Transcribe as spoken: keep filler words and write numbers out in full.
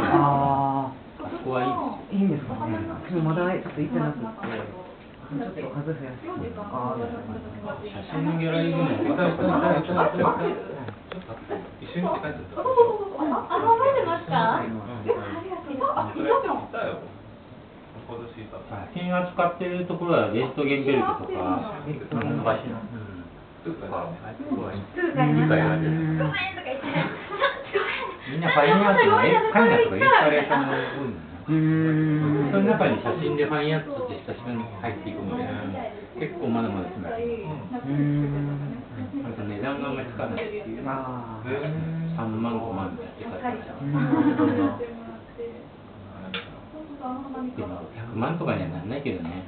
あそこはいい。いいんですかね。まだちょっと行ってなくて、ちょっと外すやつとか。写真のギャラリーにも私と誰と会っても一緒に帰ってた。あ、覚えてますか？あ、いたよ。写真扱ってるところはゲストゲンベルトとか。みんなファインアートの絵描いたとかインスタレーションの分、その中に写真でファインアートとして親しみに入っていくので、結構まだまだつまり、あと値段があんまりつかないっていう、さんまんごまんって書いてある。でもひゃくまんとかにはならないけどね。